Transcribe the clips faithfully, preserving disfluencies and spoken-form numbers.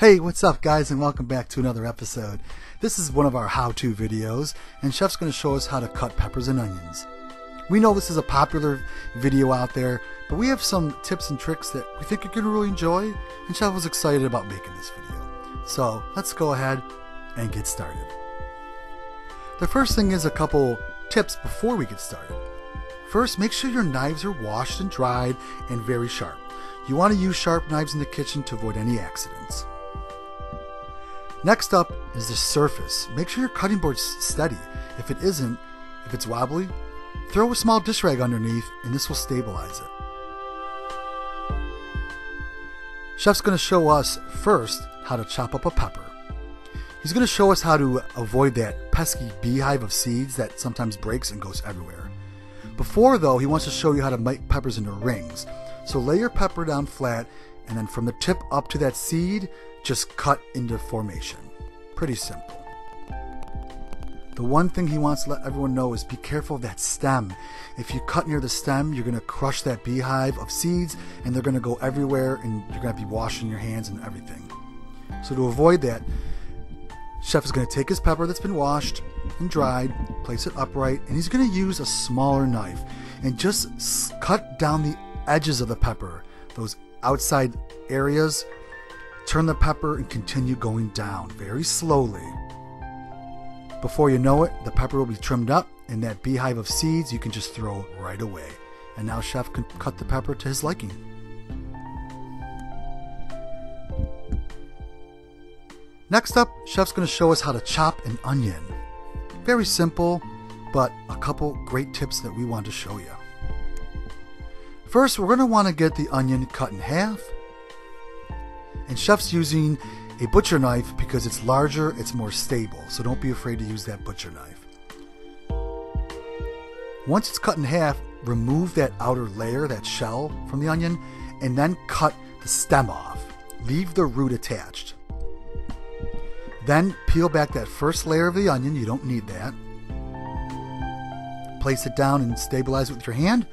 Hey, what's up guys, and welcome back to another episode. This is one of our how-to videos, and Chef's going to show us how to cut peppers and onions. We know this is a popular video out there, but we have some tips and tricks that we think you're going to really enjoy, and Chef was excited about making this video. So let's go ahead and get started. The first thing is a couple tips before we get started. First, make sure your knives are washed and dried and very sharp. You want to use sharp knives in the kitchen to avoid any accidents. Next up is the surface. Make sure your cutting board's steady. If it isn't, if it's wobbly, throw a small dish rag underneath and this will stabilize it. Chef's going to show us first how to chop up a pepper. He's going to show us how to avoid that pesky beehive of seeds that sometimes breaks and goes everywhere. Before though, he wants to show you how to make peppers into rings. So lay your pepper down flat, and then from the tip up to that seed, just cut into formation. Pretty simple. The one thing he wants to let everyone know is be careful of that stem. If you cut near the stem, you're gonna crush that beehive of seeds and they're gonna go everywhere and you're gonna be washing your hands and everything. So to avoid that, Chef is gonna take his pepper that's been washed and dried, place it upright, and he's gonna use a smaller knife and just cut down the edges of the pepper, those outside areas. Turn the pepper and continue going down very slowly. Before you know it, the pepper will be trimmed up and that beehive of seeds you can just throw right away. And now Chef can cut the pepper to his liking. Next up, Chef's going to show us how to chop an onion. Very simple, but a couple great tips that we want to show you. First, we're going to want to get the onion cut in half. And Chef's using a butcher knife because it's larger, it's more stable, so don't be afraid to use that butcher knife. Once it's cut in half, remove that outer layer, that shell from the onion, and then cut the stem off. Leave the root attached. Then peel back that first layer of the onion, you don't need that. Place it down and stabilize it with your hand.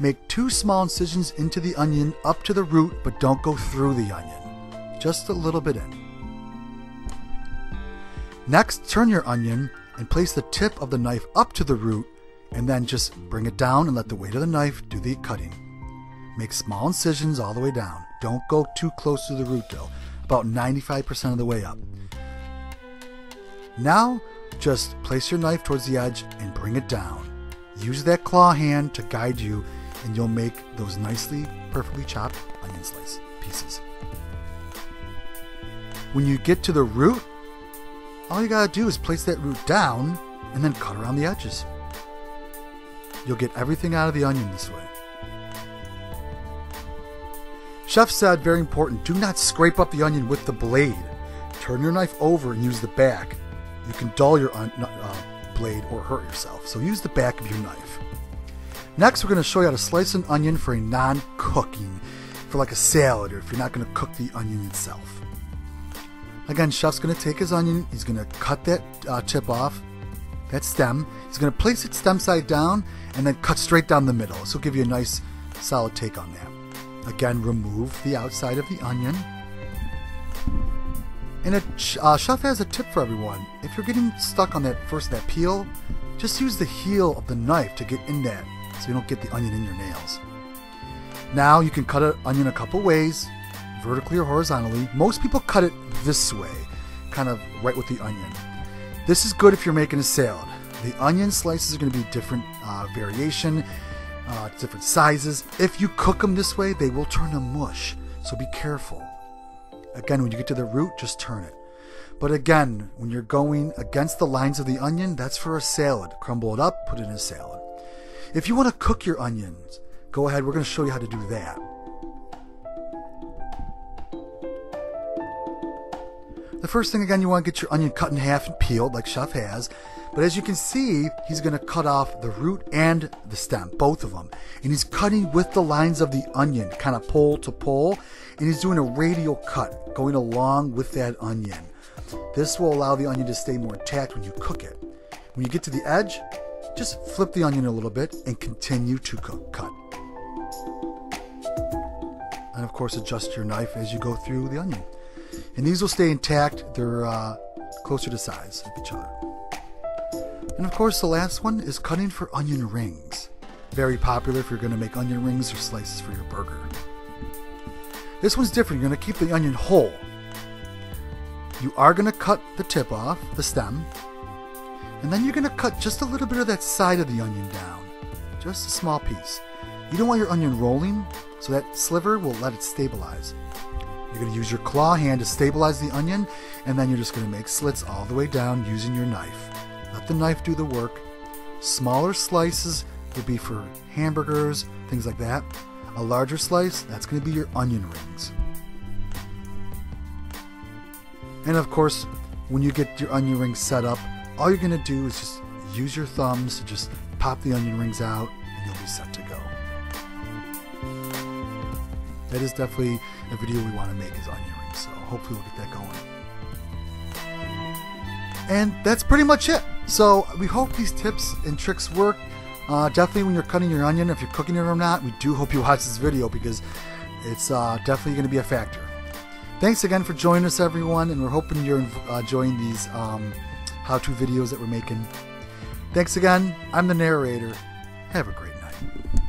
Make two small incisions into the onion up to the root, but don't go through the onion. Just a little bit in. Next, turn your onion and place the tip of the knife up to the root and then just bring it down and let the weight of the knife do the cutting. Make small incisions all the way down. Don't go too close to the root though, about ninety-five percent of the way up. Now, just place your knife towards the edge and bring it down. Use that claw hand to guide you and you'll make those nicely, perfectly chopped onion slice pieces. When you get to the root, all you gotta do is place that root down and then cut around the edges. You'll get everything out of the onion this way. Chef said, very important, do not scrape up the onion with the blade. Turn your knife over and use the back. You can dull your uh, blade or hurt yourself, so use the back of your knife. Next, we're gonna show you how to slice an onion for a non-cooking, for like a salad or if you're not gonna cook the onion itself. Again, Chef's going to take his onion, he's going to cut that uh, tip off, that stem. He's going to place it stem side down and then cut straight down the middle. This will give you a nice solid take on that. Again, remove the outside of the onion. And a, uh, Chef has a tip for everyone. If you're getting stuck on that first, that peel, just use the heel of the knife to get in that so you don't get the onion in your nails. Now you can cut an onion a couple ways, vertically or horizontally. Most people cut it this way, kind of right with the onion. This is good if you're making a salad. The onion slices are going to be different uh, variation, uh, different sizes. If you cook them this way, they will turn a mush, so be careful. Again, when you get to the root, just turn it. But again, when you're going against the lines of the onion, that's for a salad. Crumble it up, put it in a salad. If you want to cook your onions, go ahead, we're going to show you how to do that. The first thing, again, you want to get your onion cut in half and peeled like Chef has, but as you can see, he's going to cut off the root and the stem, both of them, and he's cutting with the lines of the onion, kind of pole to pole, and he's doing a radial cut going along with that onion. This will allow the onion to stay more intact when you cook it. When you get to the edge, just flip the onion a little bit and continue to cook, cut. And of course, adjust your knife as you go through the onion. And these will stay intact. They're uh, closer to size of each other. And of course, the last one is cutting for onion rings. Very popular if you're going to make onion rings or slices for your burger. This one's different. You're going to keep the onion whole. You are going to cut the tip off, the stem, and then you're going to cut just a little bit of that side of the onion down, just a small piece. You don't want your onion rolling, so that sliver will let it stabilize. You're going to use your claw hand to stabilize the onion, and then you're just going to make slits all the way down using your knife. Let the knife do the work. Smaller slices would be for hamburgers, things like that. A larger slice, that's going to be your onion rings. And of course, when you get your onion rings set up, all you're going to do is just use your thumbs to just pop the onion rings out, and you'll be set to go. That is definitely a video we want to make, is onion rings, so hopefully we'll get that going. And that's pretty much it. So we hope these tips and tricks work. Uh, definitely when you're cutting your onion, if you're cooking it or not, we do hope you watch this video because it's uh, definitely going to be a factor. Thanks again for joining us, everyone, and we're hoping you're uh, enjoying these um, how-to videos that we're making. Thanks again. I'm the narrator. Have a great night.